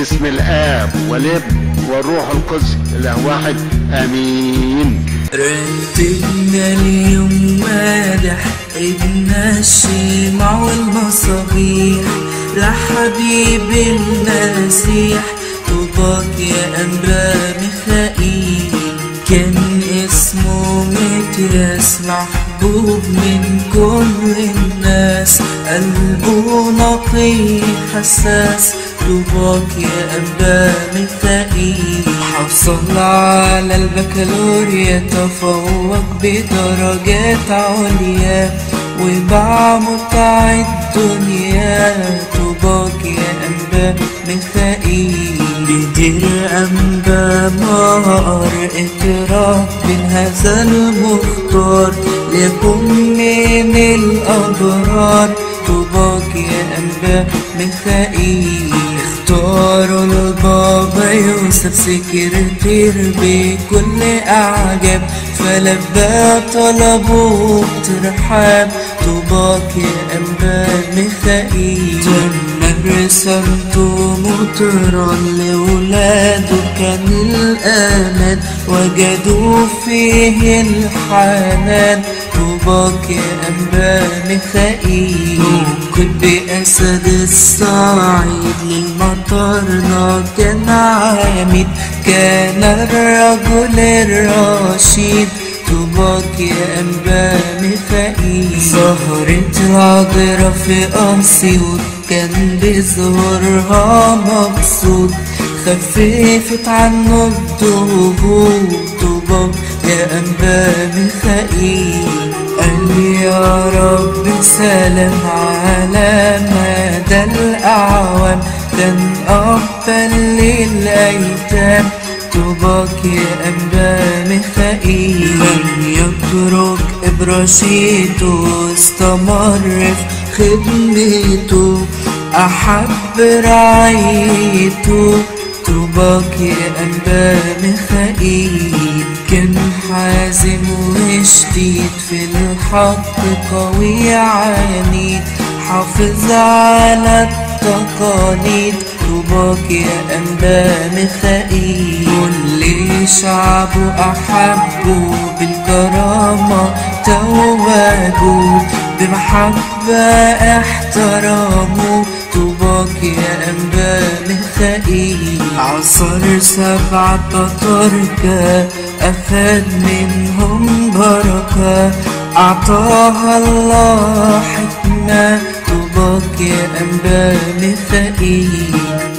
بسم الآب والابن والروح القدس الإله واحد آمين. رتبنا اليوم مادح ابنا الشمع والمصابيح لحبيب المسيح طوباك يا أنبا ميخائيل. كان اسمه متياس محبوب من كل الناس قلبه نقي حساس طوباك يا أنبا ميخائيل. حصل على البكالوريا تفوق بدرجات عليا وباع متاع الدنيا طوباك يا أنبا ميخائيل. بدير أنبا مار اعتراف من هذا المختار لكم من الأبرار طوباك يا أنبا ميخائيل. اختاروا البابا يوسف سكرتير بكل أعجاب فلبى طلبه بترحاب طوباك يا أنبا ميخائيل. تم رسالته مطرا لولاده كان الآمال وجدوا فيه الحنان طوباك يا أنبا ميخائيل. موقد بأسد الصعيد للمطر كان عامد كان الرجل الرشيد طوباك يا أنبا ميخائيل. ظهرت العذراء في أسيوط كان بظهورها مقصود خففت عنه الضغوط طوباك يا أنبا ميخائيل. قال يا رب سلام على مدى الأعوام كان أبا للأيتام طوباك يا أنبا ميخائيل. لم يترك برشيده استمر في خدمته أحب رعيته طوباك يا أنبا ميخائيل. كان حازم وشديد في الحق قوي عنيد حافظ على التقاليد طوباك يا أنبا ميخائيل. كل شعبه أحبه بالكرامة توجه بمحبة احترامه طوباك يا أنبا ميخائيل. عصر 7 بطاركة أخذ منهم بركة أعطاها الله حكمة طوباك يا أنبا ميخائيل.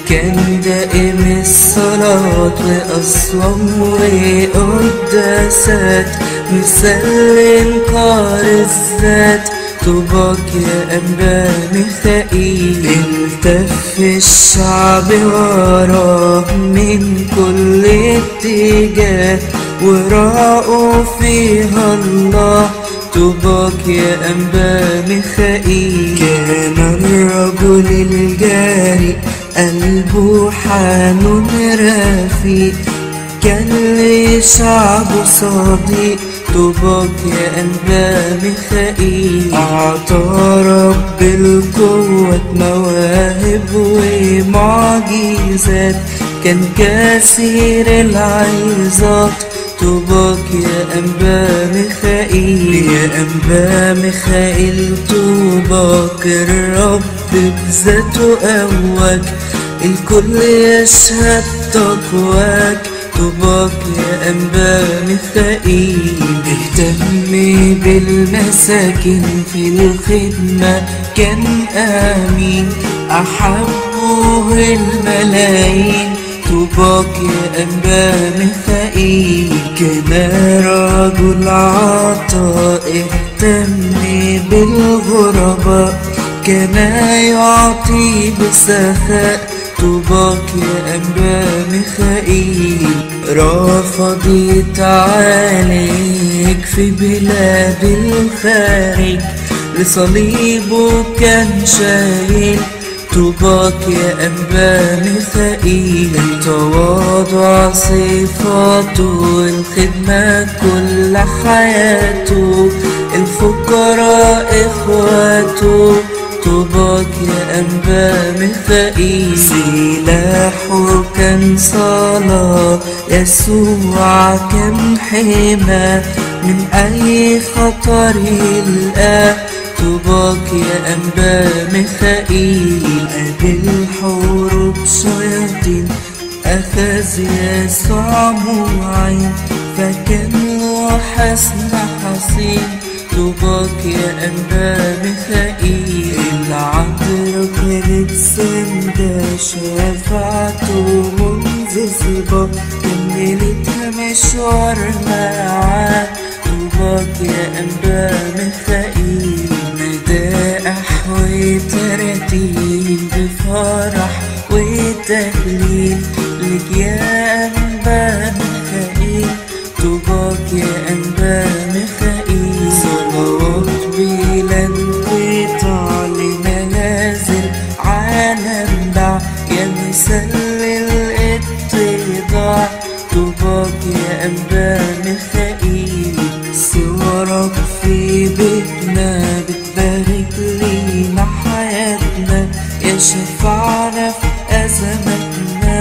كان دائم الصلاة وأصوم وقداسات مسلم قار الذات طوباك يا أنبا ميخائيل. التف الشعب وراه من كل اتجاه وراءه فيها الله طوباك يا أنبا ميخائيل. كان الرجل الجاري قلبه حنون رفيق كان لشعبه صديق طوباك يا أنبا ميخائيل. أعطى رب القوة مواهب ومعجزات كان كثير العظات طوباك يا أنبا ميخائيل. يا أنبا ميخائيل طوباك الرب بذاته قواك الكل يشهد تقواك طوباك يا أنبا ميخائيل. اهتم بالمساكن في الخدمة كان آمين أحبه الملايين طوباك يا أنبا ميخائيل. كان رجل عطاء اهتم بالغرباء كان يعطي بسخاء طوباك يا أنبا ميخائيل. رافض يتعالج في بلاد الخارج لصليبه كان شايل طوباك يا أنبا ميخائيل، التواضع صفاته، الخدمة كل حياته، الفقراء إخواته. طوباك يا أنبا ميخائيل، سلاحه كان صلاة، يسوع كان حماة، من أي خطر يلقاه. طوباك يا أنبا ميخائيل، قابل حروب شياطين، أخذ يسوع موعين، فكان له حصن حصين. طوباك يا أنبا ميخائيل، العطر كانت سندة، شفاعته منجزبة، كملتها مشوار معاه. طوباك يا أنبا ميخائيل، مدائح وتراتيل، بفرح وتهليل لك يا أنبا ميخائيل. طوباك يا أنبا ميخائيل، صلوات بلا انقطاع، لمنازل عالم دع، يا مثال للاتضاع. طوباك يا أنبا ميخائيل، صورك في بيتنا، بتبارك لينا حياتنا، يا شفعنا في أزمتنا.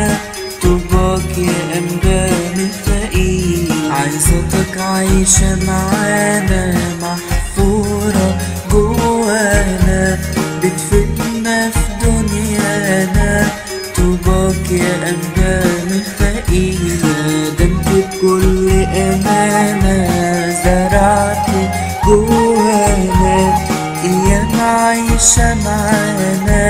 طوباك يا أنبا ميخائيل، عظتك عايشة معانا، محفورة جوانا، بتفيدنا في دنيانا. طوباك يا أنبا ميخائيل، خدمت بكل أمانة، زرعت جوانا، أيام عايشة معانا.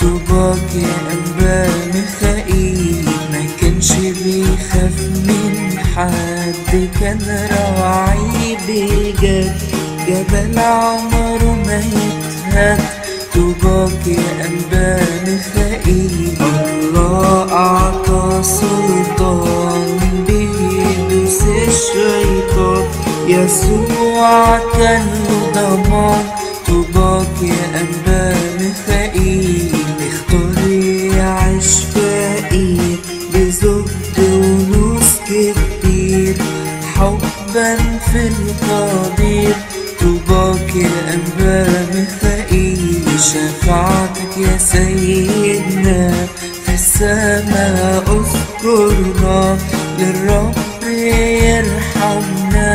طوباك يا أنبا ميخائيل، ما كانش بيخاف من حد، كان راعي بجد، جبل عمره ما يتهد. طوباك يا أنبا ميخائيل، الله أعطى سلطان، بيدوس الشيطان، يسوع كان له ضمان. طوباك يا أنبا ميخائيل، اختار يعيش فقير، بزهد ونوس كتير، حبا في القدير. طوباك يا أنبا ميخائيل، شفاعتك يا سيدنا، في السماء اذكرنا، للرب يرحمنا.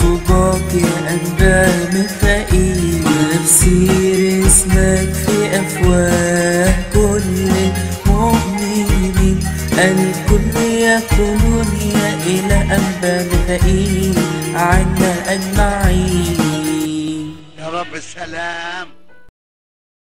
طوباك يا أنبا ميخائيل، نفسير اسمك في أفواه كل مؤمنين، الكل يقولون يا إله أنبا ميخائيل عنا أجمعين. يا رب السلام.